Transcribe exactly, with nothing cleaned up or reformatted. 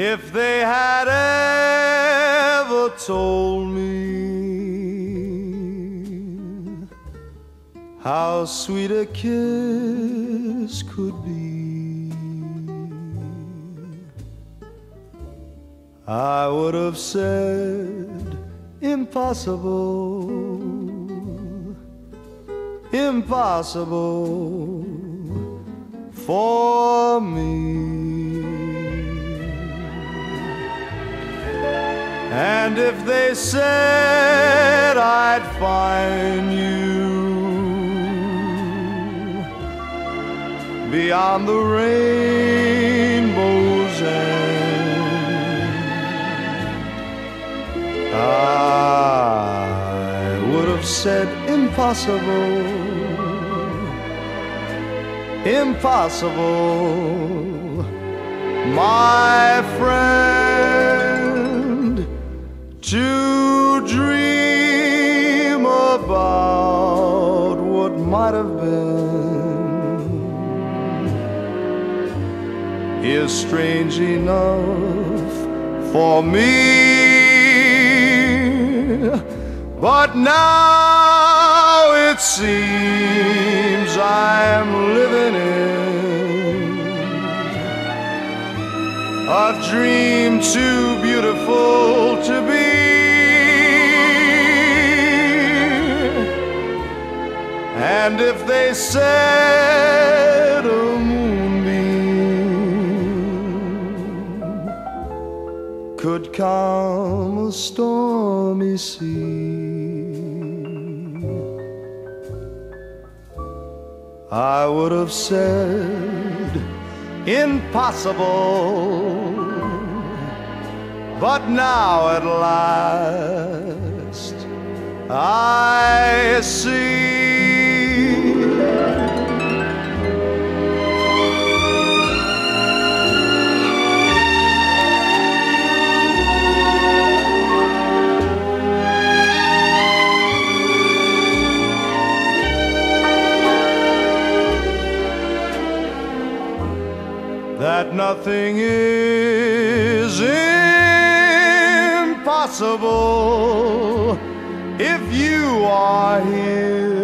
If they had ever told me how sweet a kiss could be, I would have said impossible, impossible for me. And if they said I'd find you beyond the rainbow's end, I would have said impossible, impossible, my friend. To dream about what might have been is strange enough for me, but now it seems I'm living in a dream too beautiful to be. And if they said a moonbeam could calm a stormy sea, I would have said impossible. But now at last I see. That nothing is impossible if you are here.